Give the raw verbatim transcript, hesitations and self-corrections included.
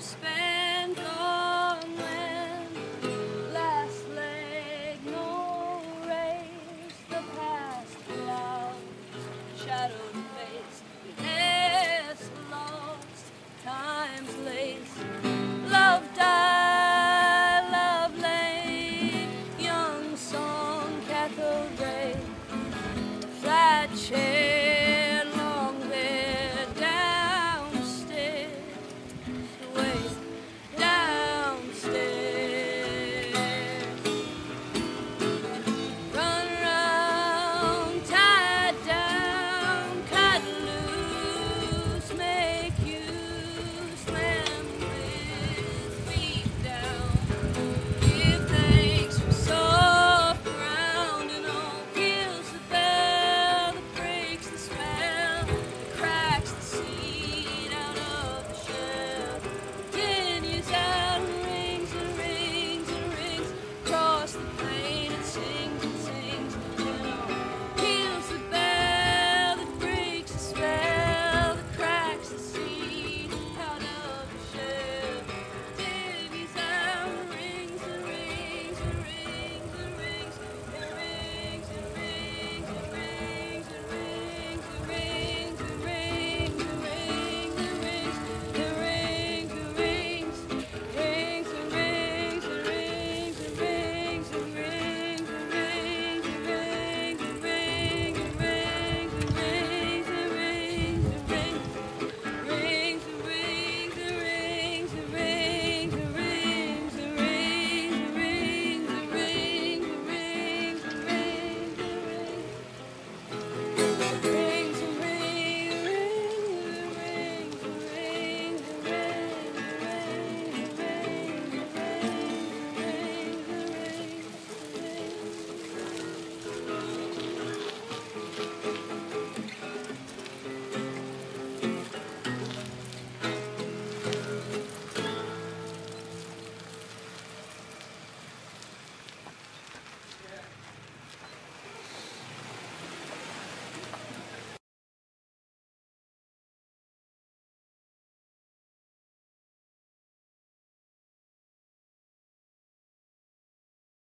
spent on land. Last leg, no race. The past cloud, shadowed face. Yes, lost time's lace.